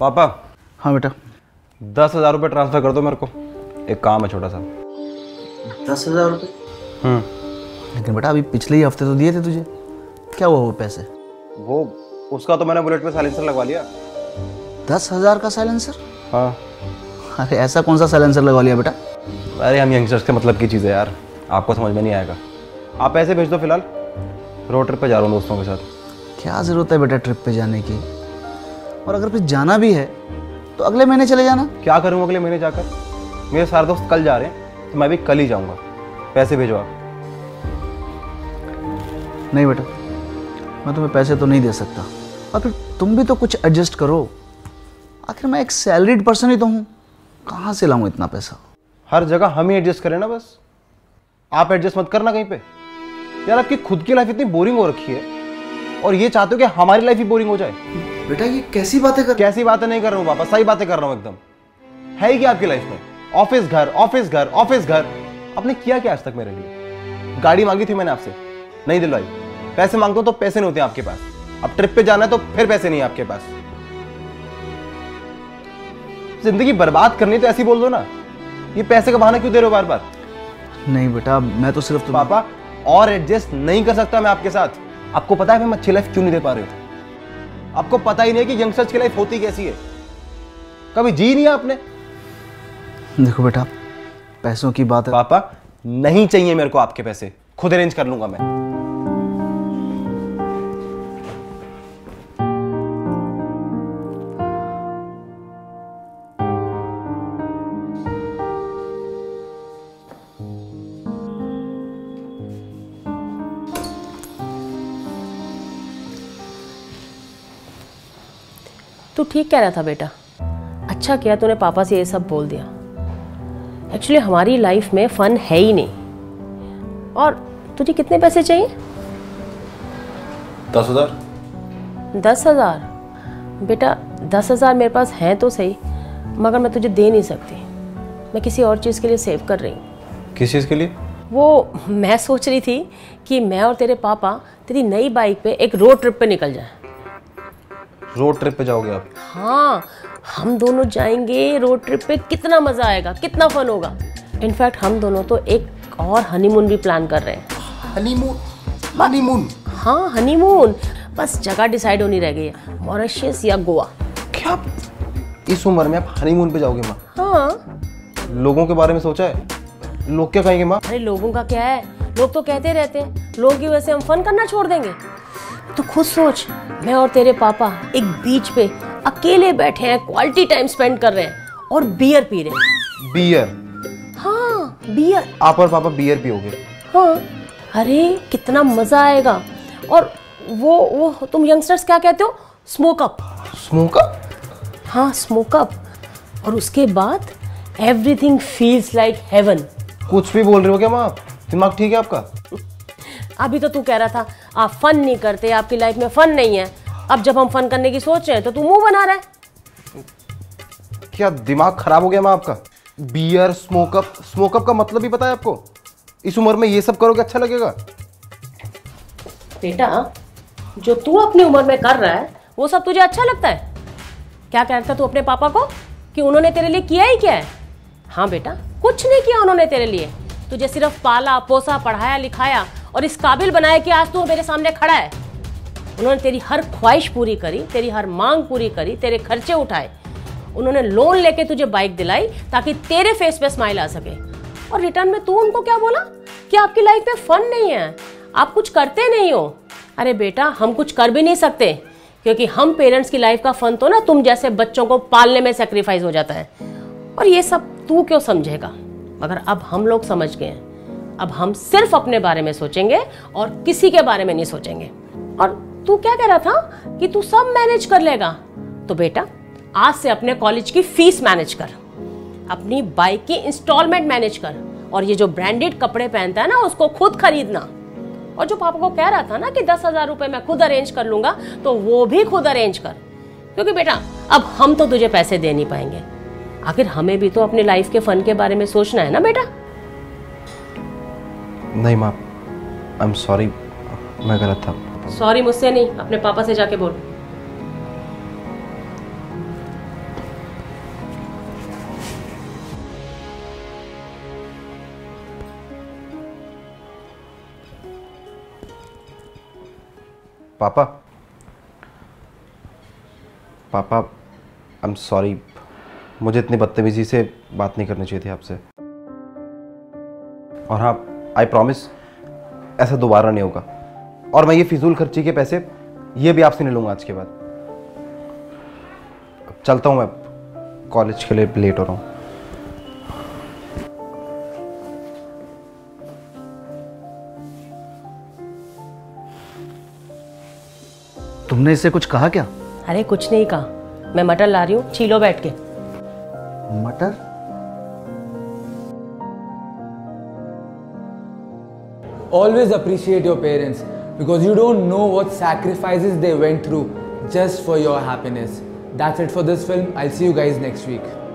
पापा। हाँ बेटा। 10,000 रुपये ट्रांसफर कर दो मेरे को, एक काम है छोटा सा। 10,000 रुपये? लेकिन बेटा अभी पिछले ही हफ्ते तो दिए थे तुझे, क्या हुआ वो पैसे? वो उसका तो मैंने बुलेट पे साइलेंसर लगवा लिया। 10,000 का साइलेंसर? हाँ। अरे ऐसा कौन सा साइलेंसर लगवा लिया बेटा? अरे हम यंगस्टर्स के मतलब की चीज़ है यार, आपको समझ में नहीं आएगा। आप पैसे भेज दो, फिलहाल रोड ट्रिप पे जा रहा हूँ दोस्तों के साथ। क्या ज़रूरत है बेटा ट्रिप पे जाने की, और अगर फिर जाना भी है तो अगले महीने चले जाना। क्या करूँ अगले महीने जाकर, मेरे सारे दोस्त कल जा रहे हैं तो मैं भी कल ही जाऊँगा। पैसे भेजो आप। नहीं बेटा मैं तुम्हें पैसे तो नहीं दे सकता, और फिर तुम भी तो कुछ एडजस्ट करो, आखिर मैं एक सैलरीड पर्सन ही तो हूँ, कहाँ से लाऊँ इतना पैसा? हर जगह हम ही एडजस्ट करें ना, बस आप एडजस्ट मत करना कहीं पे। यार आपकी खुद की लाइफ इतनी बोरिंग हो रखी है, और ये चाहते हो कि हमारी लाइफ ही बोरिंग हो जाए। बेटा ये कैसी बातें कर, कैसी बातें नहीं कर रहा हूँ पापा, सही बातें कर रहा हूँ एकदम। है ही क्या आपकी लाइफ में? ऑफिस घर ऑफिस घर ऑफिस घर। आपने किया क्या आज तक मेरे लिए? गाड़ी मांगी थी मैंने आपसे, नहीं दिलवाई। पैसे मांगता हूँ तो पैसे नहीं होते आपके पास। अब ट्रिप पे जाना है तो फिर पैसे नहीं आपके पास। जिंदगी बर्बाद करनी तो ऐसी बोल दो ना, ये पैसे का बहाना क्यों दे रहे हो बार बार? नहीं बेटा मैं तो सिर्फ पापा और एडजस्ट नहीं कर सकता मैं आपके साथ। आपको पता है मैं अच्छी लाइफ क्यों नहीं दे पा रही हूँ? आपको पता ही नहीं कि यंगस्टर्स की लाइफ होती कैसी है, कभी जी नहीं आपने। देखो बेटा पैसों की बात है। पापा नहीं चाहिए मेरे को आपके पैसे, खुद अरेंज कर लूंगा मैं। तू ठीक कह रहा था बेटा, अच्छा किया तूने पापा से ये सब बोल दिया। एक्चुअली हमारी लाइफ में फन है ही नहीं। और तुझे कितने पैसे चाहिए? 10,000। 10,000? बेटा 10,000 मेरे पास हैं तो सही, मगर मैं तुझे दे नहीं सकती। मैं किसी और चीज़ के लिए सेव कर रही हूँ। किस चीज़ के लिए? वो मैं सोच रही थी कि मैं और तेरे पापा तेरी नई बाइक पे एक रोड ट्रिप पे निकल जाएं। रोड ट्रिप पे जाओगे आप? हाँ हम दोनों जाएंगे रोड ट्रिप पे। कितना मजा आएगा, कितना फन होगा। इनफैक्ट हम दोनों तो एक और हनीमून भी प्लान कर रहे हैं। हनीमून? हनीमून? हाँ हनीमून। बस जगह डिसाइड होनी रह गई है, मॉरिशस या गोवा। क्या आप इस उम्र में आप हनीमून पे जाओगे माँ? हाँ। लोगों के बारे में सोचा है, लोग क्या कहेंगे माँ? अरे लोगों का क्या है, लोग तो कहते रहते हैं। लोगों की वजह से हम फन करना छोड़ देंगे? तो खुद सोच, मैं और तेरे पापा एक बीच पे अकेले बैठे हैं, क्वालिटी टाइम स्पेंड कर रहे हैं और बियर पी रहे हैं। बियर? हाँ बियर। आप और पापा बियर पियोगे? हाँ। अरे कितना मजा आएगा। और वो तुम यंगस्टर्स क्या कहते हो, स्मोक अप। Smoke up? हाँ स्मोक अप। और उसके बाद एवरीथिंग फील्स लाइक हेवन। कुछ भी बोल रहे हो क्या माँ आप? दिमाग ठीक है आपका? अभी तो तू कह रहा था आप फन नहीं करते, आपकी लाइफ में फन नहीं है। अब जब हम फन करने की सोच रहे हैं तो तू मुंह बना रहा है। क्या दिमाग खराब हो गया माँ आपका? Beer, smoke up. स्मोकअप का मतलब ही पता है आपको? इस उम्र में ये सब करोगे अच्छा लगेगा? बेटा जो तू अपनी उम्र में कर रहा है वो सब तुझे अच्छा लगता है? क्या कहता तू अपने पापा को कि उन्होंने तेरे लिए किया ही क्या है? हाँ बेटा कुछ नहीं किया उन्होंने तेरे लिए, तुझे सिर्फ पाला पोसा, पढ़ाया लिखाया और इस काबिल बनाया कि आज तू मेरे सामने खड़ा है। उन्होंने तेरी हर ख्वाहिश पूरी करी, तेरी हर मांग पूरी करी, तेरे खर्चे उठाए। उन्होंने लोन लेके तुझे बाइक दिलाई ताकि तेरे फेस पे स्माइल आ सके। और रिटर्न में तू उनको क्या बोला कि आपकी लाइफ में फन नहीं है, आप कुछ करते नहीं हो। अरे बेटा हम कुछ कर भी नहीं सकते, क्योंकि हम पेरेंट्स की लाइफ का फन तो ना तुम जैसे बच्चों को पालने में सेक्रीफाइस हो जाता है। और ये सब तू क्यों समझेगा, मगर अब हम लोग समझ गए हैं। अब हम सिर्फ अपने बारे में सोचेंगे और किसी के बारे में नहीं सोचेंगे। और तू क्या कह रहा था कि तू सब मैनेज कर लेगा, तो बेटा आज से अपने कॉलेज की फीस मैनेज कर, अपनी बाइक की इंस्टॉलमेंट मैनेज कर, और ये जो ब्रांडेड कपड़े पहनता है ना उसको खुद खरीदना। और जो पापा को कह रहा था ना कि 10,000 रुपये मैं खुद अरेंज कर लूंगा, तो वो भी खुद अरेंज कर, क्योंकि बेटा अब हम तो तुझे पैसे दे नहीं पाएंगे। आखिर हमें भी तो अपनी लाइफ के फन के बारे में सोचना है ना बेटा। नहीं माँ आई एम सॉरी, मैं गलत था। सॉरी मुझसे नहीं, अपने पापा से जाके बोल। पापा पापा आई एम सॉरी, मुझे इतनी बदतमीजी से बात नहीं करनी चाहिए थी आपसे। और हाँ, आई प्रॉमिस ऐसा दोबारा नहीं होगा, और मैं ये फिजूल खर्ची के पैसे ये भी आपसे नहीं लूँगा आज के बाद। चलता हूँ, मैं कॉलेज के लिए लेट हो रहा हूँ। तुमने इससे कुछ कहा क्या? अरे कुछ नहीं कहा, मैं मटर ला रही हूँ, छीलो बैठ के। मटर? Always appreciate your parents because you don't know what sacrifices they went through just for your happiness. That's it for this film. I'll see you guys next week.